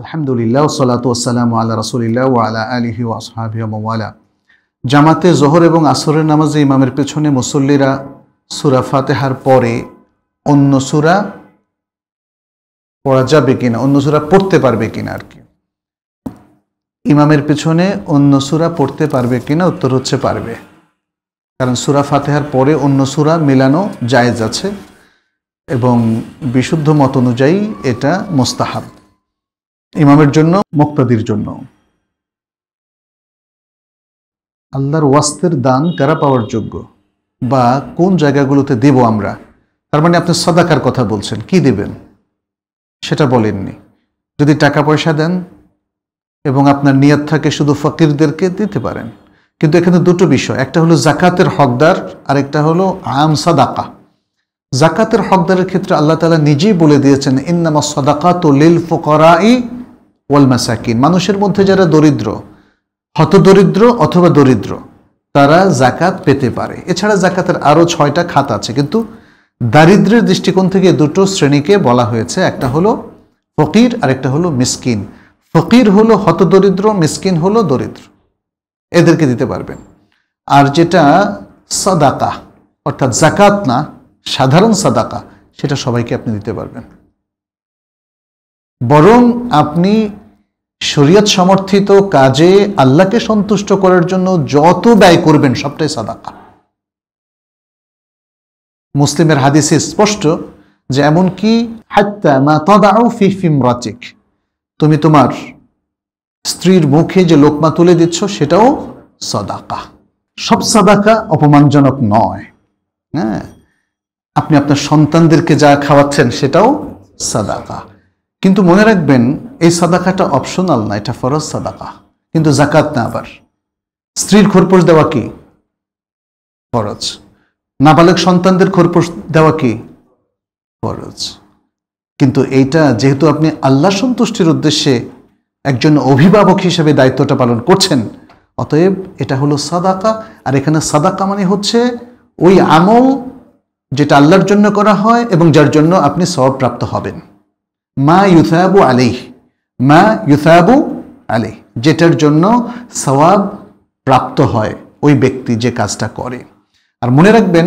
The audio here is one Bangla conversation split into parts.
আলহামদুলিল্লাহ সালাতু ওয়াসসালামু আলা রাসূলিল্লাহ ওয়া আলা আলিহি ওয়া আসহাবিহি ওয়া মাওয়ালা। জামাতে যোহর এবং আসরের নামাজে ইমামের পেছনে মুসল্লিরা সূরা ফাতিহার পরে অন্য সূরা পড়া যাবে কিনা, অন্য সূরা পড়তে পারবে কিনা আর কি, ইমামের পেছনে অন্য সূরা পড়তে পারবে কিনা, উত্তর হচ্ছে পারবে। কারণ সূরা ফাতিহার পরে অন্য সূরা মিলানো জায়েজ আছে এবং বিশুদ্ধ মত অনুযায়ী এটা মুস্তাহাব ইমামের জন্য, মুক্তাদির জন্য। আল্লাহর ওয়াস্তের দান কারা পাওয়ার যোগ্য বা কোন জায়গাগুলোতে দেব আমরা? তার মানে আপনি সাদাকার কথা বলছেন, কি দেবেন সেটা বলেননি। যদি টাকা পয়সা দেন এবং আপনার নিয়াত থাকে শুধু ফকিরদেরকে দিতে পারেন, কিন্তু এখানে দুটো বিষয়, একটা হলো জাকাতের হকদার আর একটা হলো আম সাদাকা। জাকাতের হকদারের ক্ষেত্রে আল্লাহ তাআলা নিজেই বলে দিয়েছেন ইন্নামাস সাদাকাতু লিল ফুকারাই ওয়াল মাসাকিন, মানুষের মধ্যে যারা দরিদ্র, হতদরিদ্র অথবা দরিদ্র তারা জাকাত পেতে পারে। এছাড়া জাকাতের আরও ৬টা খাত আছে, কিন্তু দারিদ্রের দৃষ্টিকোণ থেকে দুটো শ্রেণীকে বলা হয়েছে, একটা হলো ফকির আর একটা হলো মিসকিন। ফকির হলো হতদরিদ্র, মিসকিন হলো দরিদ্র, এদেরকে দিতে পারবেন। আর যেটা সাদাকা অর্থাৎ জাকাত না, সাধারণ সাদাকা, সেটা সবাইকে আপনি দিতে পারবেন। বরং আপনি শরীয়ত সমর্থিত কাজে আল্লাহকে সন্তুষ্ট করার জন্য যত ব্যয় করবেন সবটাই সাদাকা। মুসলিমের হাদিসে স্পষ্ট যে এমনকি হাত্তা মা তাদাউ ফি ফিমরাতিক, তুমি তোমার স্ত্রীর মুখে যে লোকমা তুলে দিচ্ছ সেটাও সাদাকা। সব সাদাকা অপমানজনক নয়। হ্যাঁ, আপনি আপনার সন্তানদেরকে যা খাওয়াচ্ছেন সেটাও সাদাকা, কিন্তু মনে রাখবেন এই সাদাকাটা অপশনাল না, এটা ফরজ সাদাকা, কিন্তু জাকাত না। আবার স্ত্রীর খোরপোশ দেওয়া কি ফরজ, নাবালক সন্তানদের খোরপোশ দেওয়া কি ফরজ, কিন্তু এইটা যেহেতু আপনি আল্লাহ সন্তুষ্টির উদ্দেশ্যে একজন অভিভাবক হিসেবে দায়িত্বটা পালন করছেন, অতএব এটা হলো সাদাকা। আর এখানে সাদাকা মানে হচ্ছে ওই আমল যেটা আল্লাহর জন্য করা হয় এবং যার জন্য আপনি সওয়াব প্রাপ্ত হবেন। মা ইউসাবু আলাইহি, মা ইউসাবু আলাইহি, যেটার জন্য সওয়াব প্রাপ্ত হয় ওই ব্যক্তি যে কাজটা করে। আর মনে রাখবেন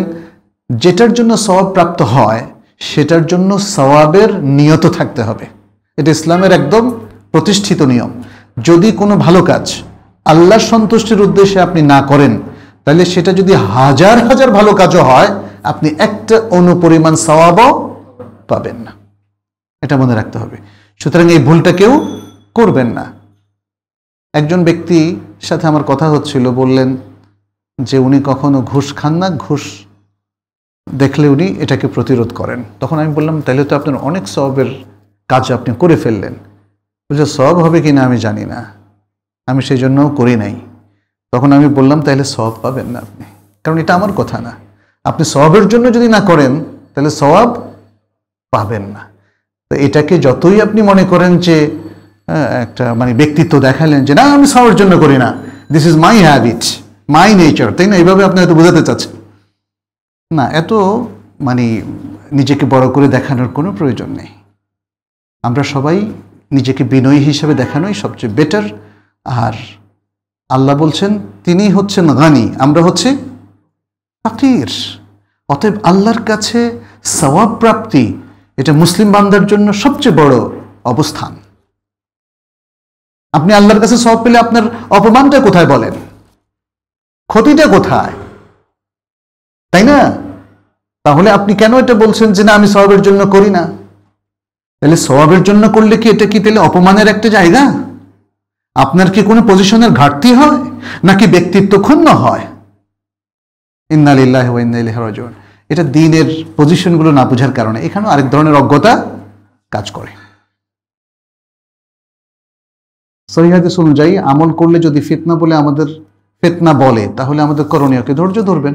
যেটার জন্য সওয়াব প্রাপ্ত হয় সেটার জন্য সওয়াবের নিয়ত থাকতে হবে, এটা ইসলামের একদম প্রতিষ্ঠিত নিয়ম। যদি কোনো ভালো কাজ আল্লাহর সন্তুষ্টির উদ্দেশ্যে আপনি না করেন, তাহলে সেটা যদি হাজার হাজার ভালো কাজও হয় আপনি একটা অনুপরিমাণ সওয়াবও পাবেন না, এটা মনে রাখতে হবে। সুতরাং এই ভুলটা কেউ করবেন না। একজন ব্যক্তি সাথে আমার কথা হচ্ছিল, বললেন যে উনি কখনো ঘুষ খান না, ঘুষ দেখলে উনি এটাকে প্রতিরোধ করেন। তখন আমি বললাম তাহলে তো আপনার অনেক সওয়াবের কাজ আপনি করে ফেললেন। বুঝলে সওয়াব হবে কি না আমি জানি না, আমি সেই জন্য করি নাই। তখন আমি বললাম তাহলে সওয়াব পাবেন না আপনি, কারণ এটা আমার কথা না। আপনি সওয়াবের জন্য যদি না করেন তাহলে সওয়াব পাবেন না। তো এটাকে যতই আপনি মনে করেন যে একটা মানে ব্যক্তিত্ব দেখালেন যে না আমি সওয়াবের জন্য করি না, this is my habit, my nature, তাই না? এইভাবে আপনি হয়তো বোঝাতে চাচ্ছেন না। এত মানে নিজেকে বড় করে দেখানোর কোনো প্রয়োজন নেই। আমরা সবাই নিজেকে বিনয়ী হিসেবে দেখানোই সবচেয়ে বেটার। আর আল্লাহ বলছেন তিনি হচ্ছেন গানি, আমরা হচ্ছে ফাকির। অতএব আল্লাহর কাছে সওয়াব প্রাপ্তি এটা মুসলিম বান্দার জন্য সবচেয়ে বড় অবস্থান। আপনি আল্লাহর কাছে সওয়াব পেলে আপনার অপমানটা কোথায় বলেন, ক্ষতিটা কোথায়, তাই না? তাহলে আপনি কেন এটা বলছেন যে না আমি সওয়াবের জন্য করি না? তাহলে সওয়াবের জন্য করলে কি এটা কি তাহলে অপমানের একটা জায়গা? আপনার কি কোনো পজিশনের ঘাটতি হয় নাকি ব্যক্তিত্ব ক্ষুণ্ণ হয়? ইন্না লিল্লাহি ওয়া ইন্না ইলাইহি রাজিউন। এটা দ্বীনের পজিশনগুলো না বোঝার কারণে এখানেও আরেক ধরনের অজ্ঞতা কাজ করে। সহিহ হাদিস অনুযায়ী আমল করলে যদি ফিতনা বলে তাহলে আমাদের করণীয় কি? ধৈর্য ধরবেন,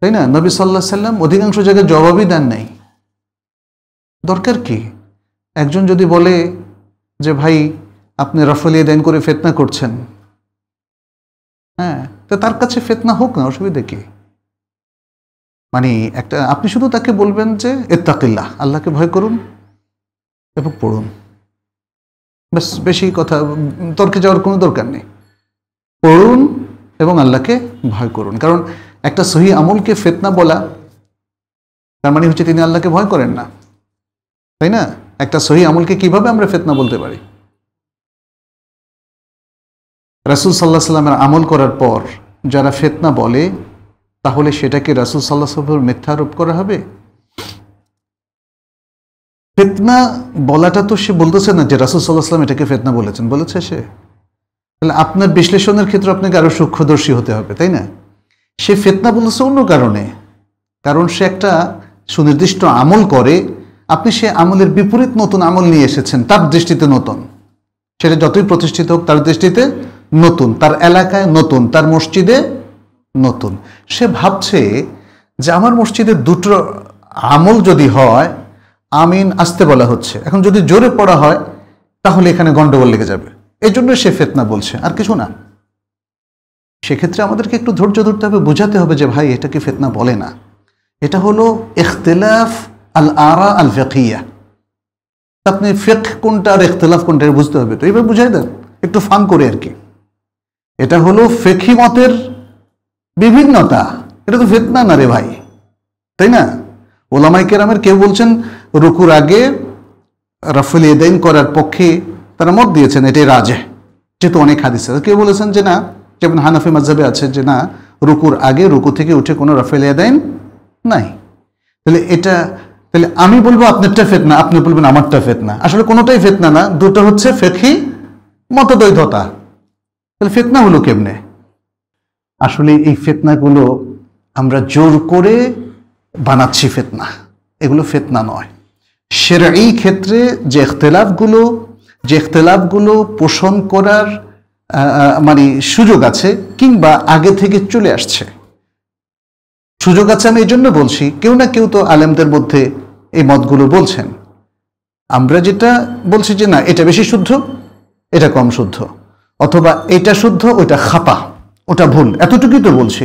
তাই না? নবী সাল্লাল্লাহু আলাইহি সাল্লাম অধিকাংশ জায়গায় জবাবই দেন নাই। দরকার কি? একজন যদি বলে যে ভাই আপনি রাফলিয়া দান করে ফিতনা করছেন, হ্যাঁ, তো তার কাছে ফিতনা হোক না, অসুবিধা কি? মানে একটা আপনি শুধু তাকে বলবেন যে ইত্তাকিল্লাহ, আল্লাহকে ভয় করুন, এরপর পড়ুন, বেশ বেশি কথা তর্কে যাওয়ার কোনো দরকার নেই। পড়ুন এবং আল্লাহকে ভয় করুন, কারণ একটা সহি আমলকে ফিতনা বলা তার মানে হচ্ছে তিনি আল্লাহকে ভয় করেন না, তাই না? একটা সহি আমলকে কিভাবে আমরা ফিতনা বলতে পারি? রাসূল সাল্লাল্লাহু আলাইহি ওয়াসাল্লামের আমল করার পর যারা ফিতনা বলে তাহলে সেটাকে রাসূল সাল্লাল্লাহু আলাইহি ওয়াসাল্লামের মিথ্যা আরোপ করা হবে? ফিতনা বলাটা তো সে বলতেছে না যে রাসূল সাল্লাল্লাহু আলাইহি ওয়াসাল্লাম এটাকে ফিতনা বলেছেন, বলেছে সে। তাহলে আপনার বিশ্লেষণের ক্ষেত্রে আপনাকে আরো সূক্ষ্মদর্শী হতে হবে, তাই না? সে ফিতনা বলেছে অন্য কারণে, কারণ সে একটা সুনির্দিষ্ট আমল করে, আপনি সে আমলের বিপরীত নতুন আমল নিয়ে এসেছেন। তার দৃষ্টিতে নতুন, সেটা যতই প্রতিষ্ঠিত হোক তার দৃষ্টিতে নতুন, তার এলাকায় নতুন, তার মসজিদে নতুন। সে ভাবছে যে আমার মসজিদে দুটো আমল যদি হয়, আমিন আসতে বলা হচ্ছে, এখন যদি জোরে পড়া হয় তাহলে এখানে গন্ডগোল লেগে যাবে, এই জন্য সে ফিতনা বলছে, আর কিছু না। সেক্ষেত্রে আমাদেরকে একটু ধৈর্য ধরতে হবে, বোঝাতে হবে যে ভাই এটাকে ফিতনা বলে না, এটা হলো ইখতিলাফ আল আরা আল ফিকহিয়া। আপনি ফিকহ কোনটা আর ইখতিলাফ কোনটা বুঝতে হবে, তো এইভাবে বুঝাই দেন একটু ফান করে আর কি। এটা হলো ফিকহি মতের বিভিন্নতা, এটা তো ফিতনা না রে ভাই, তাই না? ওলামায়ে কেরামের কেউ বলছেন রুকুর আগে রাফুল ইয়াদাইন করার পক্ষে তারা মত দিয়েছেন, এটাই রাজে, যেহেতু অনেক হাদিস আছে। কেউ বলেছেন যে না, যেমন হানাফি মাযহাবে আছে যে না, রুকুর আগে রুকু থেকে উঠে কোনো রাফুল ইয়াদাইন নাই। তাহলে এটা, তাহলে আমি বলবো আপনারটা ফিতনা, আপনি বলবেন আমারটা ফিতনা, আসলে কোনোটাই ফিতনা না, দুটো হচ্ছে ফিকহি মতদ্বৈধতা। তাহলে ফিতনা হলো কেমনে? আসলে এই ফিতনাগুলো আমরা জোর করে বানাচ্ছি ফিতনা, এগুলো ফিতনা নয়। শরঈ ক্ষেত্রে যে ইখতিলাফগুলো, যে ইখতিলাফগুলো পোষণ করার মানে সুযোগ আছে কিংবা আগে থেকে চলে আসছে সুযোগ আছে, আমি এই জন্য বলছি কেউ না কেউ তো আলেমদের মধ্যে এই মতগুলো বলছেন। আমরা যেটা বলছি যে না এটা বেশি শুদ্ধ, এটা কম শুদ্ধ, অথবা এটা শুদ্ধ ওইটা খাপা, ওটা ভুল, এতটুকুই তো বলছি।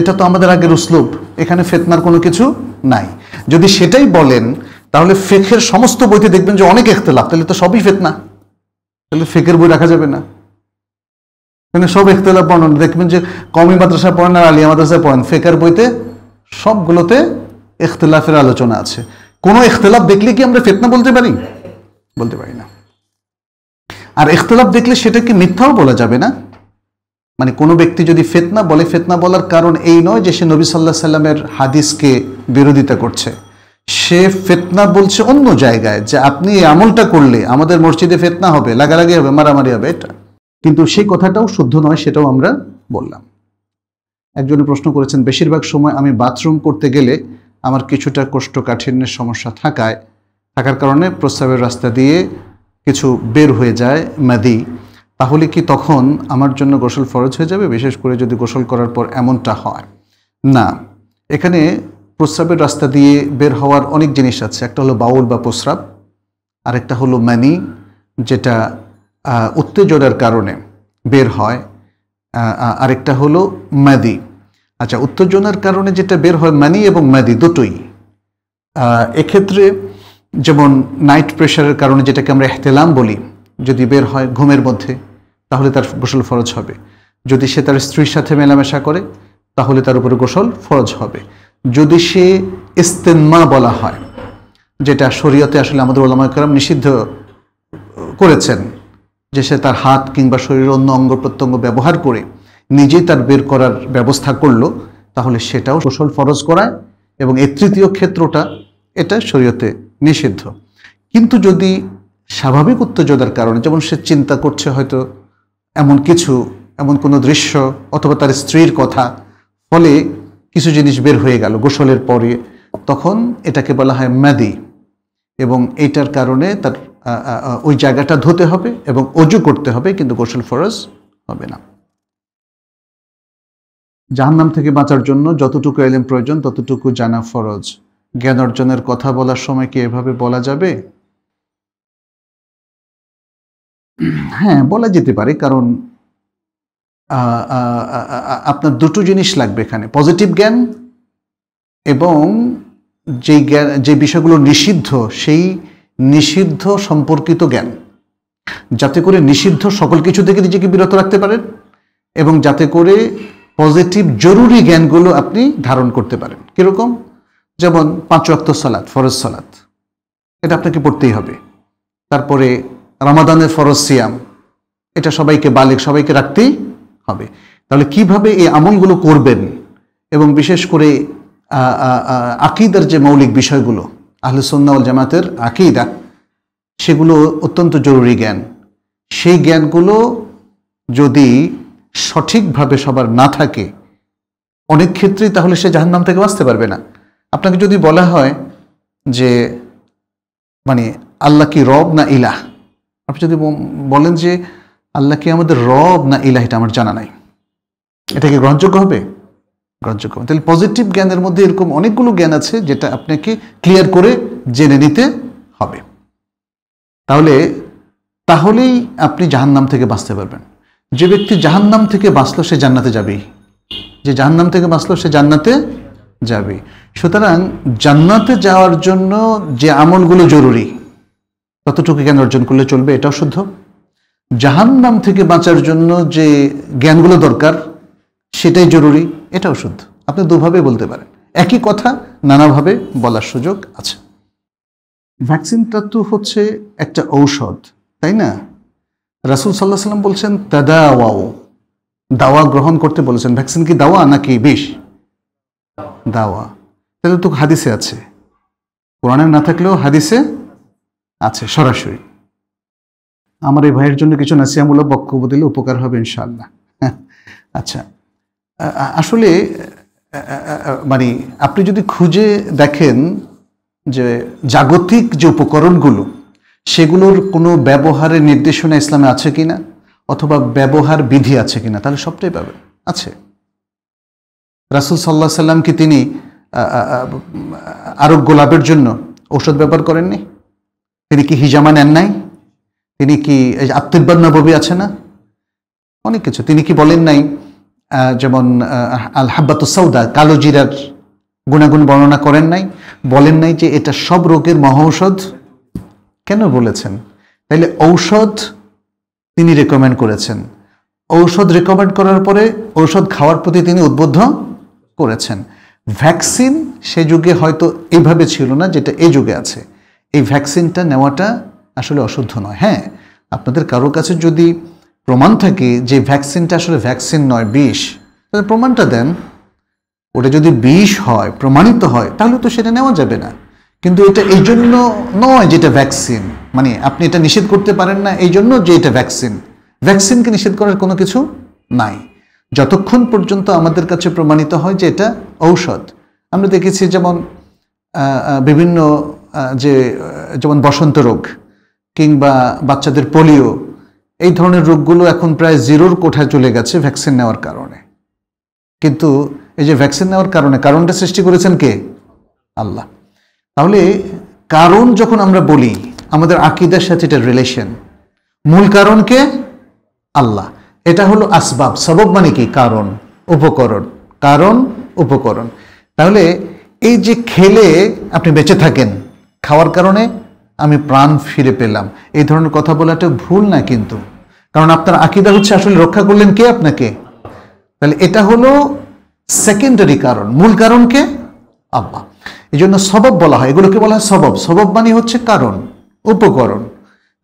এটা তো আমাদের আগের উসলুব, এখানে ফিতনার কোনো কিছু নাই। যদি সেটাই বলেন তাহলে ফিকহের সমস্ত বইতে দেখবেন যে অনেক ইখতিলাফ, তাহলে তো সবই ফিতনা, তাহলে ফিকহের বই রাখা যাবে না। এখানে সব ইখতিলাফ বর্ণনা, দেখবেন যে কওমি মাদ্রাসা পড়েন আর আলিয়া মাদ্রাসা পড়েন, ফিকহের বইতে সবগুলোতে ইখতিলাফের আলোচনা আছে। কোনো ইখতিলাফ দেখলে কি আমরা ফিতনা বলতে পারি? বলতে পারি না। আর ইখতিলাফ দেখলে সেটাকে মিথ্যাও বলা যাবে না। মানে কোনো ব্যক্তি যদি ফিতনা বলে, ফিতনা বলার কারণ এই নয় যে সে নবী সাল্লাল্লাহু আলাইহি সাল্লামের হাদিসকে বিরোধিতা করছে, সে ফিতনা বলছে অন্য জায়গায় যে আপনি এই আমলটা করলে আমাদের মসজিদে ফিতনা হবে, লাগালাগি হবে, মারামারি হবে, এটা কিন্তু সেই কথাটাও শুদ্ধ নয়, সেটাও আমরা বললাম। একজন প্রশ্ন করেছেন, বেশিরভাগ সময় আমি বাথরুম করতে গেলে আমার কিছুটা কোষ্ঠকাঠিন্যের সমস্যা থাকার কারণে প্রস্রাবের রাস্তা দিয়ে কিছু বের হয়ে যায় মাদি, তাহলে কি তখন আমার জন্য গোসল ফরজ হয়ে যাবে, বিশেষ করে যদি গোসল করার পর এমনটা হয়? না, এখানে প্রস্রাবের রাস্তা দিয়ে বের হওয়ার অনেক জিনিস আছে। একটা হলো বাউল বা প্রস্রাব, আর একটা হলো মানি, যেটা উত্তেজনার কারণে বের হয়, আরেকটা হলো মাদি। আচ্ছা, উত্তেজনার কারণে যেটা বের হয় মানি এবং মাদি দুটোই, এক্ষেত্রে যেমন নাইট প্রেশারের কারণে যেটাকে আমরা ইহতিলাম বলি, যদি বের হয় ঘুমের মধ্যে তাহলে তার গোসল ফরজ হবে, যদি সে তার স্ত্রীর সাথে মেলামেশা করে তাহলে তার উপরে গোসল ফরজ হবে, যদি সে ইস্তেনমা বলা হয় যেটা শরীয়তে আসলে আমাদের ওলামায়ে কেরাম নিষিদ্ধ করেছেন, যে সে তার হাত কিংবা শরীরের অন্য অঙ্গ প্রত্যঙ্গ ব্যবহার করে নিজেই তার বের করার ব্যবস্থা করলো, তাহলে সেটাও গোসল ফরজ করায়, এবং এই তৃতীয় ক্ষেত্রটা এটা শরীয়তে নিষিদ্ধ। কিন্তু যদি স্বাভাবিক উত্তেজনার কারণে, যেমন সে চিন্তা করছে হয়তো এমন কিছু, এমন কোনো দৃশ্য অথবা তার স্ত্রীর কথা, ফলে কিছু জিনিস বের হয়ে গেল গোসলের পরে, তখন এটাকে বলা হয় মাদি, এবং এইটার কারণে তার ওই জায়গাটা ধুতে হবে এবং অজু করতে হবে, কিন্তু গোসল ফরজ হবে না। জাহান্নাম থেকে বাঁচার জন্য যতটুকু এলেম প্রয়োজন ততটুকু জানা ফরজ, জ্ঞান অর্জনের কথা বলার সময় কি এভাবে বলা যাবে? হ্যাঁ, বলা যেতে পারে, কারণ আপনার দুটো জিনিস লাগবে এখানে, পজিটিভ জ্ঞান এবং যে বিষয়গুলো নিষিদ্ধ সেই নিষিদ্ধ সম্পর্কিত জ্ঞান যাতে করে নিষিদ্ধ সকল কিছু থেকে নিজেকে বিরত রাখতে পারেন এবং যাতে করে পজিটিভ জরুরি জ্ঞানগুলো আপনি ধারণ করতে পারেন। কিরকম? যেমন পাঁচ ওয়াক্ত সালাত, ফরজ সালাত, এটা আপনাকে পড়তেই হবে। তারপরে রমাদানের ফরজ সিয়াম, এটা সবাইকে, বালিক সবাইকে রাখতেই হবে। তাহলে কিভাবে এই আমলগুলো করবেন এবং বিশেষ করে আকীদার যে মৌলিক বিষয়গুলো, আহলে সুন্নাহ ওয়াল জামাতের আকীদা, সেগুলো অত্যন্ত জরুরি জ্ঞান। সেই জ্ঞানগুলো যদি সঠিকভাবে সবার না থাকে অনেক ক্ষেত্রেই তাহলে সে জাহান্নাম থেকে বাঁচতে পারবে না। আপনাকে যদি বলা হয় যে মানে আল্লাহ কি রব না ইলাহ, আপনি যদি বলেন যে আল্লাহ কি আমাদের রব না ইলাহ, এটা আমার জানা নাই, এটা কি গ্রহণযোগ্য হবে? গ্রহণযোগ্য। তাহলে পজিটিভ জ্ঞানের মধ্যে এরকম অনেকগুলো জ্ঞান আছে যেটা আপনাকে ক্লিয়ার করে জেনে নিতে হবে, তাহলেই আপনি জাহান্নাম থেকে বাঁচতে পারবেন। যে ব্যক্তি জাহান্নাম থেকে বাঁচলো সে জান্নাতে যাবে, যে জাহান্নাম থেকে বাঁচলো সে জান্নাতে যাবে। সুতরাং জান্নাতে যাওয়ার জন্য যে আমলগুলো জরুরি ততটুকু জ্ঞান অর্জন করলে চলবে, এটাও শুদ্ধ। জাহান্নাম থেকে বাঁচার জন্য যে জ্ঞানগুলো দরকার সেটাই জরুরি, এটাও শুদ্ধ। আপনি দুভাবে বলতে পারেন, একই কথা নানাভাবে বলার সুযোগ আছে। ভ্যাকসিনটা তো হচ্ছে একটা ঔষধ, তাই না? রাসূল সাল্লাল্লাহু আলাইহি ওয়াসাল্লাম বলছেন তাদাওয়াও, দাওয়া গ্রহণ করতে বলেছেন। ভ্যাকসিন কি দাওয়া নাকি বিষ? দাওয়া। তাহলে তো হাদিসে আছে, কোরআনে না থাকলেও হাদিসে আছে সরাসরি। আমার এই ভাইয়ের জন্য কিছু নাসিহামূলক বক্তব্য দিলে উপকার হবে ইনশাআল্লাহ। আচ্ছা, আসলে মানে আপনি যদি খুঁজে দেখেন যে জাগতিক যে উপকরণগুলো সেগুলোর কোনো ব্যবহারের নির্দেশনা ইসলামে আছে কিনা অথবা ব্যবহার বিধি আছে কিনা, তাহলে সবটাই পাবেন। আছে। রাসূল সাল্লাল্লাহু আলাইহি ওয়াসাল্লাম কি তিনি আরোগ্য লাভের জন্য ঔষধ ব্যবহার করেননি? তিনি কি হিজামা নেন নাই? তিনি কি আত্মীব্বান নববী আছে না, অনেক কিছু তিনি কি বলেন নাই? যেমন আল হাব্বাতুস সাউদা, কালো জিরার গুণাগুণ বর্ণনা করেন নাই, বলেন নাই যে এটা সব রোগের মহৌষধ? কেন বলেছেন? তাইলে ঔষধ তিনি রেকমেন্ড করেছেন, ঔষধ রেকমেন্ড করার পরে ঔষধ খাওয়ার প্রতি তিনি উদ্বুদ্ধ করেছেন। ভ্যাকসিন সে যুগে হয়তো এইভাবে ছিল না যেটা এই যুগে আছে। এই ভ্যাকসিনটা নেওয়াটা আসলে অশুদ্ধ নয়। হ্যাঁ, আপনাদের কারো কাছে যদি প্রমাণ থাকে যে ভ্যাকসিনটা আসলে ভ্যাকসিন নয় বিষ, তাহলে প্রমাণটা দেন। ওটা যদি বিষ হয়, প্রমাণিত হয়, তাহলে তো সেটা নেওয়া যাবে না। কিন্তু এটা এই জন্য নয় যেটা ভ্যাকসিন, মানে আপনি এটা নিষেধ করতে পারেন না এই জন্য যে এটা ভ্যাকসিন। ভ্যাকসিনকে নিষেধ করার কোনো কিছু নাই যতক্ষণ পর্যন্ত আমাদের কাছে প্রমাণিত হয় যে এটা ঔষধ। আমরা দেখেছি যেমন বিভিন্ন যেমন বসন্ত রোগ কিংবা বাচ্চাদের পোলিও, এই ধরনের রোগগুলো এখন প্রায় জিরোর কোঠায় চলে গেছে ভ্যাকসিন নেওয়ার কারণে। কিন্তু এই যে ভ্যাকসিন নেওয়ার কারণে কারণটা সৃষ্টি করেছেন কে? আল্লাহ। তাহলে কারণ যখন আমরা বলি আমাদের আকীদার সাথে এটা রিলেশন, মূল কারণ কে? আল্লাহ। এটা হলো আসবাব। সবব মানে কি? কারণ, উপকরণ। কারণ, উপকরণ। তাহলে এই যে খেলে আপনি বেঁচে থাকেন, খাওয়ার কারণে আমি প্রাণ ফিরে পেলাম, এই ধরনের কথা বলাটা ভুল না কিন্তু, কারণ আপনার আকীদা হচ্ছে আসলে রক্ষা করলেন কে? আপনাকে। তাহলে এটা হলো সেকেন্ডারি কারণ, মূল কারণ কে? আল্লাহ। এই জন্য সবব বলা হয়, এগুলোকে বলা হয় সবব। সবব মানে হচ্ছে কারণ, উপকরণ।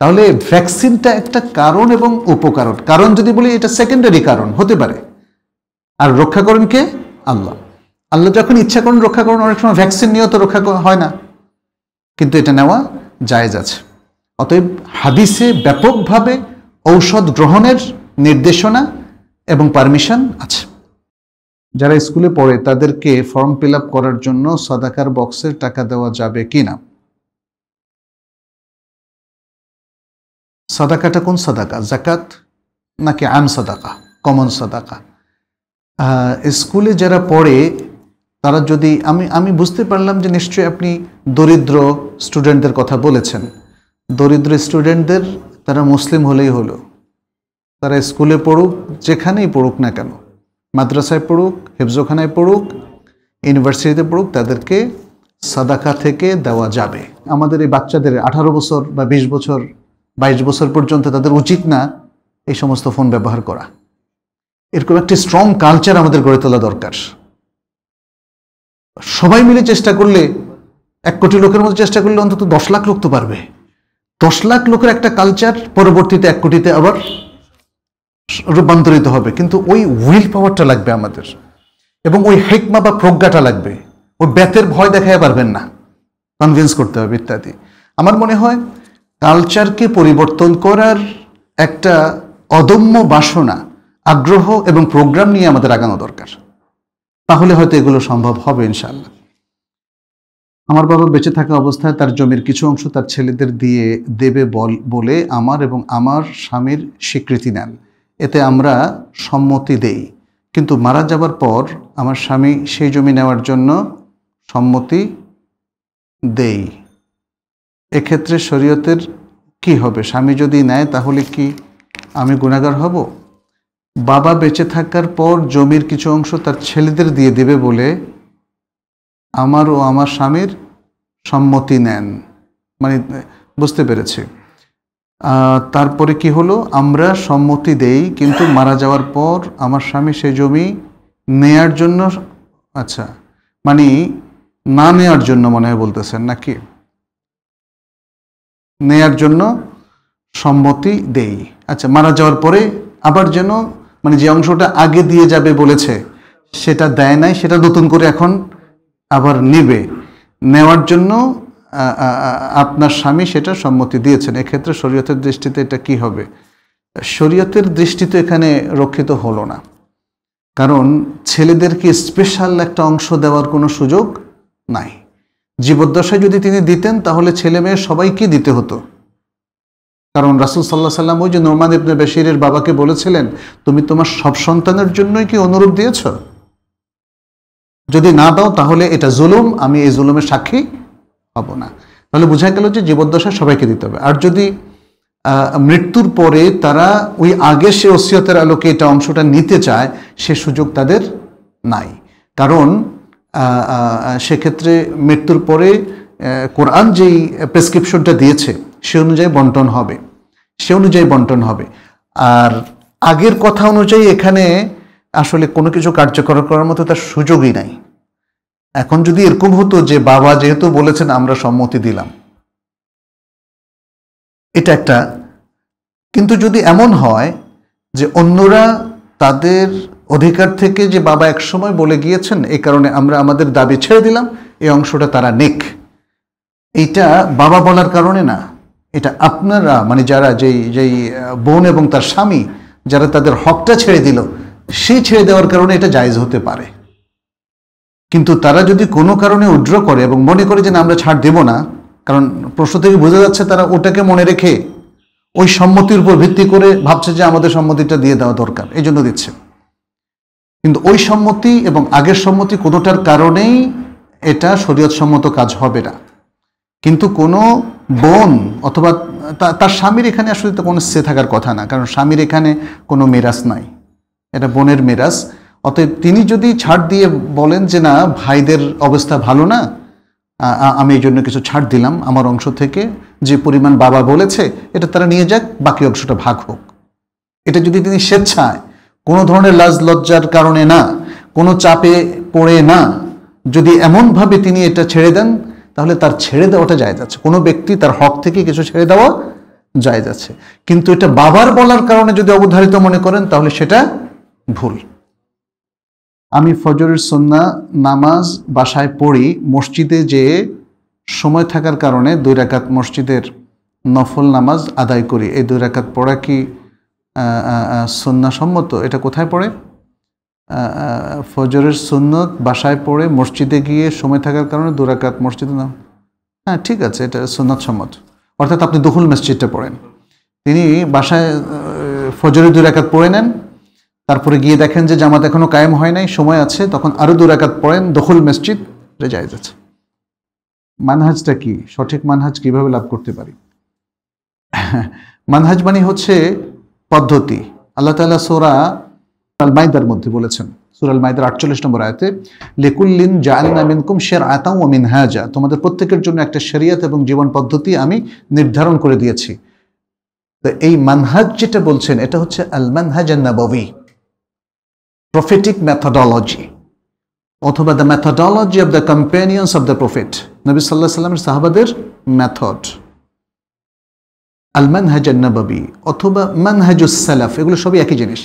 তাহলে ভ্যাকসিনটা একটা কারণ এবং উপকরণ। কারণ যদি বলি এটা সেকেন্ডারি কারণ হতে পারে, আর রক্ষা করেন কে? আল্লাহ। আল্লাহ যখন ইচ্ছা করেন রক্ষা করেন। অনেক সময় ভ্যাকসিন নিয়েও তো রক্ষা হয় না, কিন্তু এটা নেওয়া জায়েজ আছে। অতএব হাদিসে ব্যাপকভাবে ঔষধ গ্রহণের নির্দেশনা এবং পারমিশন আছে। যারা স্কুলে পড়ে তাদেরকে ফর্ম ফিল আপ করার জন্য সাদাকার বক্সের টাকা দেওয়া যাবে কিনা? সাদাকাটা কোন সাদাকা? জাকাত নাকি আম সাদাকা, কমন সাদাকা? স্কুলে যারা পড়ে তারা যদি আমি বুঝতে পারলাম যে নিশ্চয়ই আপনি দরিদ্র স্টুডেন্টদের কথা বলেছেন। দরিদ্র স্টুডেন্টদের, তারা মুসলিম হলেই হলো, তারা স্কুলে পড়ুক, যেখানেই পড়ুক না কেন, মাদ্রাসায় পড়ুক, হেফজোখানায় পড়ুক, ইউনিভার্সিটিতে পড়ুক, তাদেরকে সাদাকা থেকে দেওয়া যাবে। আমাদের এই বাচ্চাদের ১৮ বছর বা ২০ বছর ২২ বছর পর্যন্ত তাদের উচিত না এই সমস্ত ফোন ব্যবহার করা। এরকম একটি স্ট্রং কালচার আমাদের গড়ে তোলা দরকার। সবাই মিলে চেষ্টা করলে ১ কোটি লোকের মধ্যে চেষ্টা করলে অন্তত ১০ লাখ লোক তো পারবে। ১০ লাখ লোকের একটা কালচার পরবর্তীতে ১ কোটিতে আবার রূপান্তরিত হবে, কিন্তু ওই উইল পাওয়ারটা লাগবে আমাদের এবং ওই হিকমা বা প্রজ্ঞাটা লাগবে। ওই বেতের ভয় দেখাতে পারবেন না, কনভিন্স করতে হবে ইত্যাদি। আমার মনে হয় কালচারকে পরিবর্তন করার একটা অদম্য বাসনা, আগ্রহ এবং প্রোগ্রাম নিয়ে আমাদের আগানো দরকার, তাহলে হয়তো এগুলো সম্ভব হবে ইনশাআল্লাহ। আমার বাবা বেঁচে থাকা অবস্থায় তার জমির কিছু অংশ তার ছেলেদের দিয়ে দেবে বলে আমার এবং আমার স্বামীর স্বীকৃতি নেন, এতে আমরা সম্মতি দেই। কিন্তু মারা যাবার পর আমার স্বামী সেই জমি নেওয়ার জন্য সম্মতি দেই, এক্ষেত্রে শরীয়তের কি হবে? স্বামী যদি নেয় তাহলে কি আমি গুনাহগার হব? বাবা বেঁচে থাকার পর জমির কিছু অংশ তার ছেলেদের দিয়ে দেবে বলে আমার ও আমার স্বামীর সম্মতি নেন, মানে বুঝতে পেরেছি। তারপরে কি হলো? আমরা সম্মতি দেই, কিন্তু মারা যাওয়ার পর আমার স্বামী সেই জমি নেয়ার জন্য, আচ্ছা মানে না নেয়ার জন্য মনে হয় বলতেছেন নাকি, নেয়ার জন্য সম্মতি দেই। আচ্ছা, মারা যাওয়ার পরে আবার যেন মানে যে অংশটা আগে দিয়ে যাবে বলেছে সেটা দেয় নাই, সেটা নতুন করে এখন আবার নেবে, নেওয়ার জন্য আপনার স্বামী সেটা সম্মতি দিয়েছেন, এক্ষেত্রে শরীয়তের দৃষ্টিতে এটা কি হবে? শরীয়তের দৃষ্টিতে এখানে রক্ষিত হলো না, কারণ ছেলেদেরকে স্পেশাল একটা অংশ দেওয়ার কোনো সুযোগ নাই। জীবদ্দশায় যদি তিনি দিতেন তাহলে ছেলে মেয়ে সবাইকে দিতে হতো, কারণ রাসূল সাল্লাল্লাহু আলাইহি ওয়াসাল্লাম ওই যে নোমান ইবনে বাশীরের বাবাকে বলেছিলেন, তুমি তোমার সব সন্তানের জন্যই কি অনুরূপ দিয়েছ? যদি না দাও তাহলে এটা জুলুম, আমি এই জুলুমের সাক্ষী হব না। তাহলে বোঝা গেল যে জীবদ্দশায় সবাইকে দিতে হবে, আর যদি মৃত্যুর পরে তারা ওই আগে সে ওসিয়তের আলোকে এটা অংশটা নিতে চায় সে সুযোগ তাদের নাই, কারণ সেক্ষেত্রে মৃত্যুর পরে কোরআন যেই প্রেসক্রিপশনটা দিয়েছে সে অনুযায়ী বন্টন হবে, আর আগের কথা অনুযায়ী এখানে আসলে কোনো কিছু কার্যকর করার মতো তার সুযোগই নাই। এখন যদি এরকম হতো যে বাবা যেহেতু বলেছেন আমরা সম্মতি দিলাম, এটা একটা, কিন্তু যদি এমন হয় যে অন্যরা তাদের অধিকার থেকে যে বাবা একসময় বলে গিয়েছেন এই কারণে আমরা আমাদের দাবি ছেড়ে দিলাম, এই অংশটা তারা নেক, এটা বাবা বলার কারণে না, এটা আপনারা মানে যারা যেই বোন এবং তার স্বামী যারা তাদের হকটা ছেড়ে দিল সেই ছেড়ে দেওয়ার কারণে এটা জায়েজ হতে পারে। কিন্তু তারা যদি কোনো কারণে উড্র করে এবং মনে করে যে না আমরা ছাড় দেব না, কারণ প্রশ্ন থেকে বোঝা যাচ্ছে তারা ওটাকে মনে রেখে ওই সম্মতির উপর ভিত্তি করে ভাবছে যে আমাদের সম্মতিটা দিয়ে দেওয়া দরকার, এই জন্য দিচ্ছে, কিন্তু ওই সম্মতি এবং আগের সম্মতি কোনোটার কারণেই এটা শরীয়ত সম্মত কাজ হবে না। কিন্তু কোনো বোন অথবা তার স্বামীর এখানে আসলে তো কোনো সে থাকার কথা না, কারণ স্বামীর এখানে কোনো মিরাস নাই, এটা বোনের মিরাস, অতএব তিনি যদি ছাড় দিয়ে বলেন যে না ভাইদের অবস্থা ভালো না, আমি এই জন্য কিছু ছাড় দিলাম, আমার অংশ থেকে যে পরিমাণ বাবা বলেছে এটা তারা নিয়ে যাক, বাকি অংশটা ভাগ হোক, এটা যদি তিনি স্বেচ্ছায় কোনো ধরনের লাজ লজ্জার কারণে না, কোনো চাপে পড়ে না, যদি এমনভাবে তিনি এটা ছেড়ে দেন তাহলে তার ছেড়ে দেওয়াটা জায়েজ আছে। কোনো ব্যক্তি তার হক থেকে কিছু ছেড়ে দেওয়া জায়েজ আছে, কিন্তু এটা বাবার বলার কারণে যদি অবধারিত মনে করেন তাহলে সেটা ভুল। আমি ফজরের সুন্নাহ নামাজ বাসায় পড়ি, মসজিদে যেয়ে সময় থাকার কারণে 2 রাকাত মসজিদের নফল নামাজ আদায় করি, এই 2 রাকাত পড়া কি সুন্নাহ সম্মত? এটা কোথায় পড়ে? ফজরের সুন্নাত বাসায় পড়ে মসজিদে গিয়ে সময় থাকার কারণে 2 রাকাত মসজিদে, না হ্যাঁ ঠিক আছে, এটা সুন্নাত সম্মত, অর্থাৎ আপনি দুখুল মসজিদটা পড়েন, তিনি বাসায় ফজরের 2 রাকাত পড়ে নেন, তারপরে গিয়ে দেখেন যে জামাত এখনও কায়েম হয় নাই, সময় আছে, তখন আরও 2 রাকাত পড়েন, দখুল মসজিদ জায়েজ আছে। মানহাজটা কি? সঠিক মানহাজ কিভাবে লাভ করতে পারি? মানহাজ মানে হচ্ছে পদ্ধতি। আল্লাহ তাআলা সূরা আল মাইদার মধ্যে বলেছেন, सूरह अल-माइदा 48 नम्बर आयते लिकुल्लिन जअलना मिनकुम शरअतन व मिनहाजा, तुम्हारे प्रत्येकेर जन्य एकटा शरियत एबं जीवन पद्धति आमी निर्धारण करे दिएछि। तो एई मानहाज जेटा बोलछेन एटा होच्छे अल मानहाज अन-नबवी, prophetic methodology अथवा the methodology of the companions of the prophet, नबी सल्लल्लाहु अलैहि वसल्लमेर साहाबादेर मेथड अल मानहाज अन-नबवी अथवा मानहाजुस सलफ, एगुलो सबई एकई जिनिस।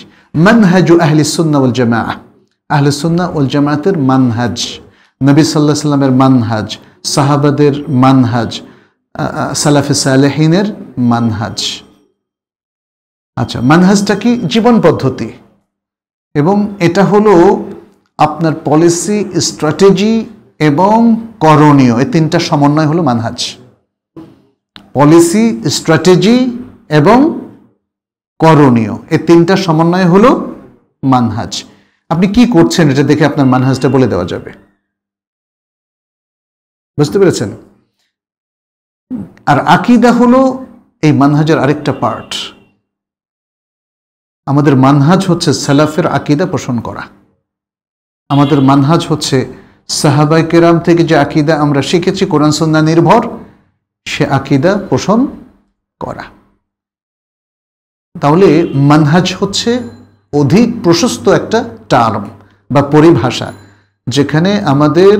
मानहाजु अहलि सुन्नाह वल जमाआह, आहले सुन्ना वल जमातेर मानहाज, नबी सल्लल्लाहु अलैहि वसल्लमेर मानहाज, साहाबादेर मानहाज, सालाफे सालेहीनेर मानहाज। अच्छा, मानहाजटा कि जीवन पद्धति एवं एटा हलो आपनार पलिसि स्ट्रैटेजी एवं करणीय, ए तीनटा समन्वय हलो मानहाज। पलिसि स्ट्रैटेजी एवं करणीय ए तीनटा समन्वय हलो मानहाज। আপনি কি করছেন এটা দেখে আপনার মানহাজটা বলে দেওয়া যাবে। বুঝতে পেরেছেন? আর আকীদা হলো এই মানহাজের আরেকটা পার্ট। আমাদের মানহাজ হচ্ছে সালাফের আকীদা পোষণ করা। আমাদের মানহাজ হচ্ছে সাহাবায়ে কেরাম থেকে যে আকীদা আমরা শিখেছি কোরআন সুন্নাহ নির্ভর, সে আকীদা পোষণ করা। তাহলে মানহাজ হচ্ছে অধিক প্রশস্ত একটা টার্ম বা পরিভাষা, যেখানে আমাদের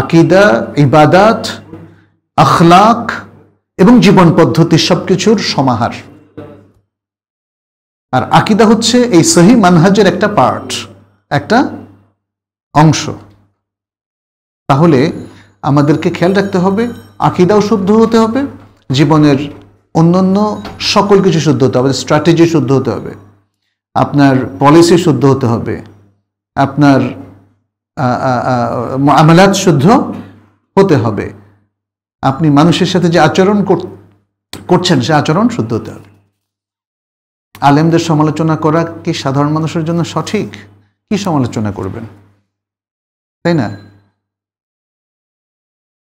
আকীদা, ইবাদত, আখলাক এবং জীবন পদ্ধতি সবকিছুর সমাহার। আর আকীদা হচ্ছে এই সহি মানহাজের একটা পার্ট, একটা অংশ। তাহলে আমাদেরকে খেয়াল রাখতে হবে আকীদাও শুদ্ধ হতে হবে, জীবনের অন্যান্য সকল কিছু শুদ্ধ হতে হবে, স্ট্র্যাটেজি শুদ্ধ হতে হবে, আপনার পলিসি শুদ্ধ হতে হবে, আপনার মুআমালাত শুদ্ধ হতে হবে, আপনি মানুষের সাথে যে আচরণ করছেন সে আচরণ শুদ্ধ হতে হবে। আলেমদের সমালোচনা করা কি সাধারণ মানুষের জন্য সঠিক? কি সমালোচনা করবেন, তাই না?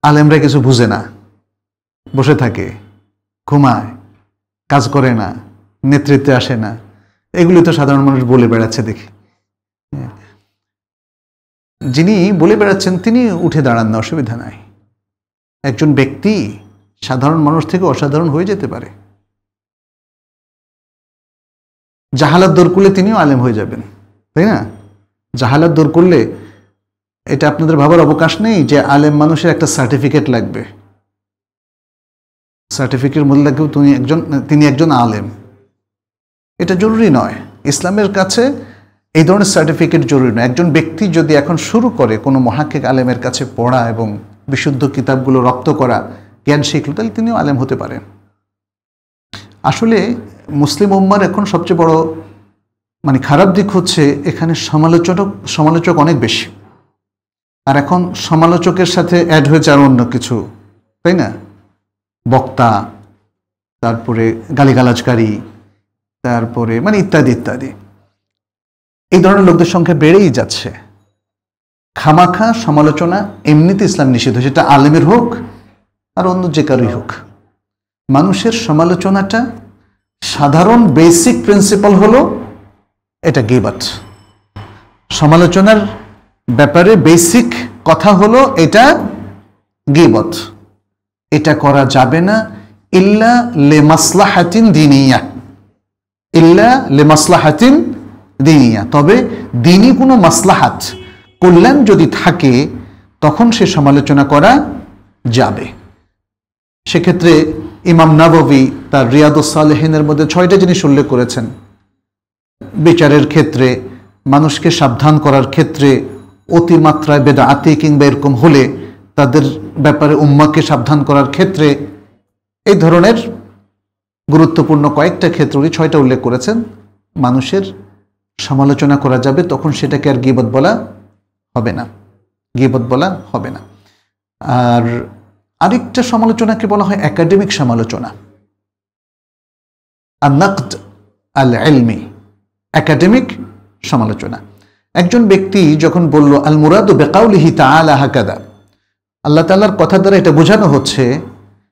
আলেমরা কিছু বুঝে না, বসে থাকে, ঘুমায়, কাজ করে না, নেতৃত্বে আসে না, এগুলি তো সাধারণ মানুষ বলে বেড়াচ্ছে দেখি। যিনি বলে বেড়াচ্ছেন তিনি উঠে দাঁড়ান না, অসুবিধা নাই। একজন ব্যক্তি সাধারণ মানুষ থেকে অসাধারণ হয়ে যেতে পারে, জাহালাত দূর করলে তিনিও আলেম হয়ে যাবেন, তাই না? জাহালাত দূর করলে, এটা আপনাদের ভাবার অবকাশ নেই যে আলেম মানুষের একটা সার্টিফিকেট লাগবে, সার্টিফিকেট মূল লাগবে তিনি একজন আলেম, এটা জরুরি নয়। ইসলামের কাছে এই ধরনের সার্টিফিকেট জরুরি নয়। একজন ব্যক্তি যদি এখন শুরু করে কোনো মুহাক্কিক আলেমের কাছে পড়া এবং বিশুদ্ধ কিতাবগুলো রপ্ত করা, জ্ঞান শিখল, তাহলে তিনিও আলেম হতে পারেন। আসলে মুসলিম উম্মার এখন সবচেয়ে বড় মানে খারাপ দিক হচ্ছে এখানে সমালোচক অনেক বেশি, আর এখন সমালোচকের সাথে অ্যাড হয়েছে আর অন্য কিছু, তাই না? বক্তা, তারপরে গালিগালাজকারী, তারপরে মানে ইত্যাদি ইত্যাদি, এই ধরনের লোকদের সংখ্যা বেড়েই যাচ্ছে। খামাখা সমালোচনা এমনিতে ইসলাম নিষিদ্ধ, সেটা আলেমের হোক আর অন্য যে কারোই হোক। মানুষের সমালোচনাটা সাধারণ বেসিক প্রিন্সিপাল হলো এটা গীবত। সমালোচনার ব্যাপারে বেসিক কথা হলো এটা গীবত, এটা করা যাবে না ইল্লা লিমাসলাহাতিন দীনিয়া, ইল্লা লিমাসলাহাতিন দীনিয়া, তবে দিনই কোনো মাসলাহাত, কল্যাণ যদি থাকে তখন সে সমালোচনা করা যাবে। সেক্ষেত্রে ইমাম নাববী তার রিয়াদুস সালেহীনের মধ্যে 6টা জিনিস উল্লেখ করেছেন, বিচারের ক্ষেত্রে, মানুষকে সাবধান করার ক্ষেত্রে, অতিমাত্রায় বেদাআতি কিংবা এরকম হলে তাদের ব্যাপারে উম্মাকে সাবধান করার ক্ষেত্রে, এই ধরনের গুরুত্বপূর্ণ কয়েকটা ক্ষেত্র উনি 6টা উল্লেখ করেছেন। মানুষের সমালোচনা করা যাবে, তখন সেটাকে আর গীবত বলা হবে না, গীবত বলা হবে না। আর আরেকটা সমালোচনাকে বলা হয় একাডেমিক সমালোচনা, আন-নাকদ আল-ইলমি, একাডেমিক সমালোচনা। একজন ব্যক্তি যখন বলল আল মুরাদু বিকাউলিহি তাআলা হাকাদা, আল্লাহ তাআলার কথা দ্বারা এটা বোঝানো হচ্ছে,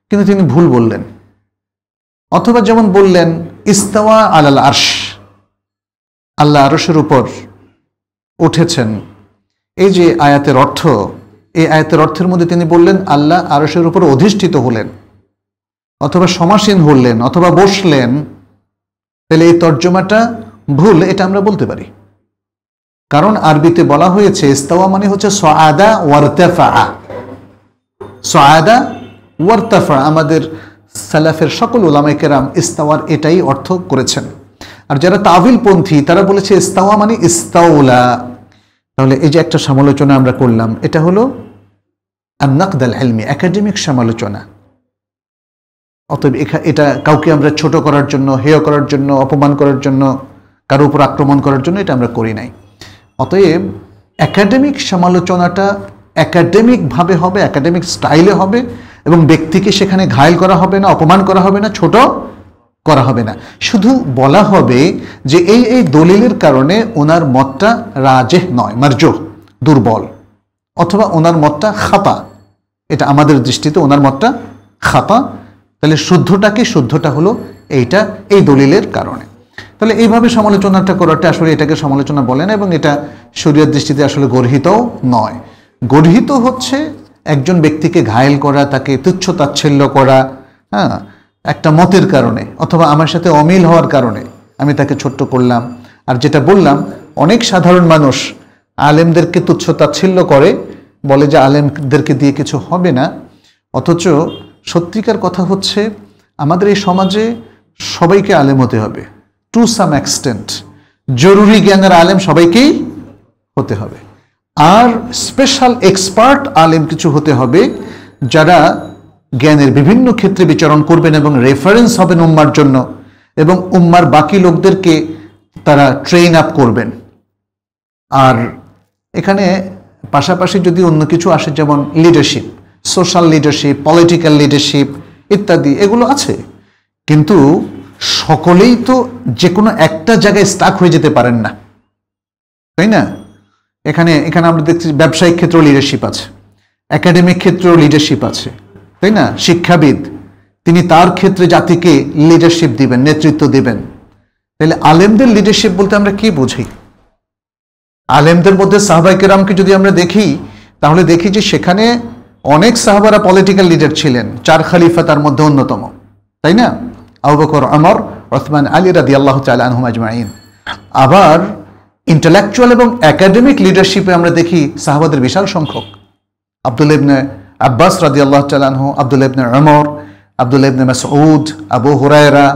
কিন্তু তিনি ভুল বললেন। অথবা যেমন বললেন ইস্তাওয়া আলাল আরশ, আল্লাহ আরশের উপর উঠেছেন। এই যে আয়াতের অর্থ, এই আয়াতের অর্থের মধ্যে তিনি বললেন আল্লাহ আরশের উপর অধিষ্ঠিত হলেন অথবা সমাসীন হলেন অথবা বসলেন, তাহলে এই তর্জমাটা ভুল, এটা আমরা বলতে পারি। কারণ আরবিতে বলা হয়েছে ইস্তাওয়া মানে হচ্ছে সাআদা ওয়ারতাফা, সাআদা ওয়ারতাফা। আমাদের সালাফের সকল উলামায়ে কেরাম ইস্তাওয়ার এটাই অর্থ করেছেন। আর যারা তা'বিলপন্থী তারা বলেছে ইস্তাওয়া মানে ইস্তাওলা। তাহলে এই যে একটা সমালোচনা আমরা করলাম, এটা হলো আন-নাকদ আল-ইলমি, একাডেমিক সমালোচনা। অতএব এটা কাউকে আমরা ছোট করার জন্য, হেয় করার জন্য, অপমান করার জন্য, কারো উপর আক্রমণ করার জন্য এটা আমরা করি নাই। অতএব একাডেমিক সমালোচনাটা একাডেমিকভাবে হবে, একাডেমিক স্টাইলে হবে, এবং ব্যক্তিকে সেখানে ঘায়েল করা হবে না, অপমান করা হবে না, ছোট করা হবে না। শুধু বলা হবে যে এই এই দলিলের কারণে ওনার মতটা রাজেহ নয়, মারজুহ, দুর্বল, অথবা ওনার মতটা খাপা, এটা আমাদের দৃষ্টিতে ওনার মতটা খাপা, তাহলে শুদ্ধটাকে, শুদ্ধটা হলো এইটা এই দলিলের কারণে। তাহলে এইভাবে সমালোচনাটা করাটা আসলে এটাকে সমালোচনা বলে না, এবং এটা শরীয়ত দৃষ্টিতে আসলে গর্হিতও নয়। গর্হিত হচ্ছে একজন ব্যক্তিকে ঘায়েল করা, তাকে তুচ্ছ তাচ্ছিল্য করা, হ্যাঁ, একটা মতের কারণে অথবা আমার সাথে অমিল হওয়ার কারণে আমি তাকে ছোট্ট করলাম। আর যেটা বললাম, অনেক সাধারণ মানুষ আলেমদেরকে তুচ্ছ তাচ্ছিল্য করে, বলে যে আলেমদেরকে দিয়ে কিছু হবে না। অথচ সত্যিকার কথা হচ্ছে আমাদের এই সমাজে সবাইকে আলেম হতে হবে, টু সাম এক্সটেন্ট জরুরি জ্ঞানের আলেম সবাইকেই হতে হবে। আর স্পেশাল এক্সপার্ট আলেম কিছু হতে হবে যারা জ্ঞানের বিভিন্ন ক্ষেত্রে বিচরণ করবেন এবং রেফারেন্স হবেন উম্মার জন্য, এবং উম্মার বাকি লোকদেরকে তারা ট্রেন আপ করবেন। আর এখানে পাশাপাশি যদি অন্য কিছু আসে, যেমন leadership, social leadership, political leadership ইত্যাদি, এগুলো আছে, কিন্তু সকলেই তো যে কোনো একটা জায়গায় স্টাক হয়ে যেতে পারেন না, তাই না? এখানে এখানে আমরা দেখছি ব্যবসায়িক ক্ষেত্রেও লিডারশিপ আছে, একাডেমিক ক্ষেত্রেও লিডারশিপ আছে, তাই না? শিক্ষাবিদ, তিনি তার ক্ষেত্রে জাতিকে লিডারশিপ দিবেন, নেতৃত্ব দিবেন। তাহলে আলেমদের লিডারশিপ বলতে আমরা কি বুঝি? আলেমদের মধ্যে সাহাবায়ে কেরামকে যদি আমরা দেখি, তাহলে দেখি যে সেখানে অনেক সাহাবারা পলিটিক্যাল লিডার ছিলেন, চার খলিফা তার মধ্যে অন্যতম, তাই না? আবু বকর, ওমর, ওসমান, আলী রাদিয়াল্লাহু তাআলা আনহুম আজমাইন। আবার ইন্টেলেকচুয়াল এবং একাডেমিক লিডারশিপে আমরা দেখি সাহাবাদের বিশাল সংখ্যক, আব্দুল্লাহ ইবনে আব্বাস রাদিয়াল্লাহু তাআলা আনহু, আব্দুল্লাহ ইবনে ওমর, আব্দুল্লাহ ইবনে মাসউদ, আবু হুরায়রা,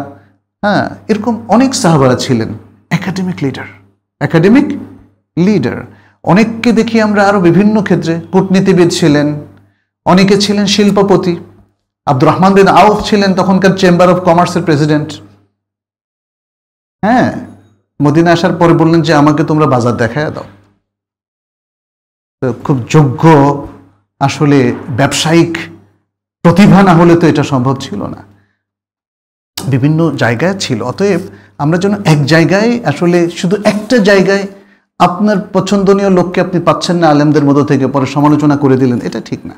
হ্যাঁ, এরকম অনেক সাহাবারা ছিলেন একাডেমিক লিডার, একাডেমিক লিডার। অনেককে দেখি আমরা আরও বিভিন্ন ক্ষেত্রে, কূটনীতিবিদ ছিলেন, অনেকে ছিলেন শিল্পপতি, আব্দুর রহমান বিন আউফ ছিলেন তখনকার চেম্বার অফ কমার্সের প্রেসিডেন্ট, হ্যাঁ, মদিনা আসার পরে বললেন যে আমাকে তোমরা বাজার দেখায় দাও। খুব যোগ্য আসলে ব্যবসায়িক প্রতিভা না হলে তো এটা সম্ভব ছিল না, বিভিন্ন জায়গায় ছিল। অতএব আমরা যেন এক জায়গায় আসলে শুধু একটা জায়গায় আপনার পছন্দনীয় লোককে আপনি পাচ্ছেন না আলেমদের মধ্য থেকে, পরে সমালোচনা করে দিলেন, এটা ঠিক না।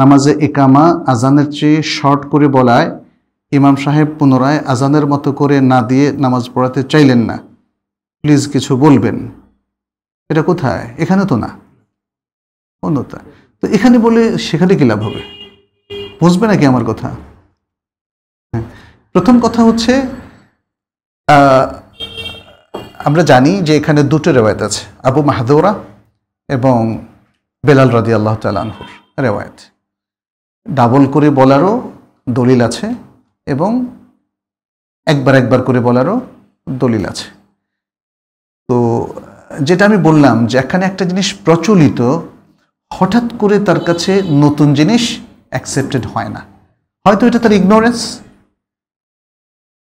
নামাজে ইকামা আজানের চেয়ে শর্ট করে বলায় ইমাম সাহেব পুনরায় আজানের মতো করে না দিয়ে নামাজ পড়াতে চাইলেন না, প্লিজ কিছু বলবেন, এটা কোথায়? এখানে তো না, অন্যতা তো এখানে বলে সেখানে কি লাভ হবে? বুঝবে নাকি আমার কথা? প্রথম কথা হচ্ছে আমরা জানি যে এখানে দুটো রেওয়ায়াত আছে, আবু মাহদুরা এবং বেলাল রাদিয়াল্লাহু তাআলা আনহুর রেওয়ায়াত। ডাবল করে বলারও দলিল আছে এবং একবার একবার করে বলারও দলিল আছে। তো যেটা আমি বললাম যে এখানে একটা জিনিস প্রচলিত, হঠাৎ করে তার কাছে নতুন জিনিস অ্যাকসেপ্টেড হয় না, হয়তো এটা তার ইগনোরেন্স,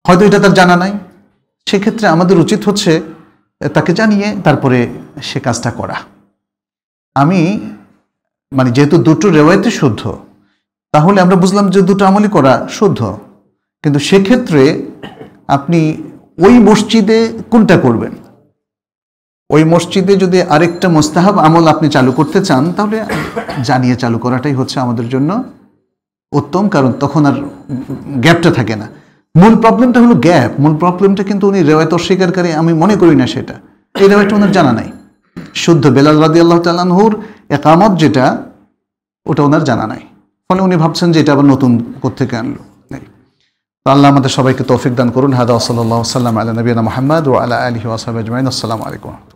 হয়তো এটা তার জানা নাই। সেক্ষেত্রে আমাদের উচিত হচ্ছে তাকে জানিয়ে তারপরে সে কাজটা করা। আমি মানে যেহেতু দুটো রেওয়ায়তে শুদ্ধ, তাহলে আমরা বুঝলাম যে দুটো আমলই করা শুদ্ধ, কিন্তু সেক্ষেত্রে আপনি ওই মসজিদে কোনটা করবেন? ওই মসজিদে যদি আরেকটা মুস্তাহাব আমল আপনি চালু করতে চান, তাহলে জানিয়ে চালু করাটাই হচ্ছে আমাদের জন্য উত্তম, কারণ তখন আর গ্যাপটা থাকে না। মূল প্রবলেমটা হলো গ্যাপ, মূল প্রবলেমটা কিন্তু উনি রেওয়ায়ত অস্বীকারী, আমি মনে করি না সেটা, এই রেওয়ায়তটা ওনার জানা নাই, शुद्ध बेलाल रादियाल्लाहु ताआला अन्हुर एकामत जेटा ओटा ओनार जाना नाई फले उनी भाबछेन जे आबार नतुन कोत्थेके आनलो नाई। तो आल्लाह आमादेर सबाइके तौफिक दान करुन। हादा सल्लल्लाहु अलैहि वसल्लम आला नबीना मुहम्मद व आला आलिहि व असहाबिहि अजमाइन। अस्सलामु अलैकुम।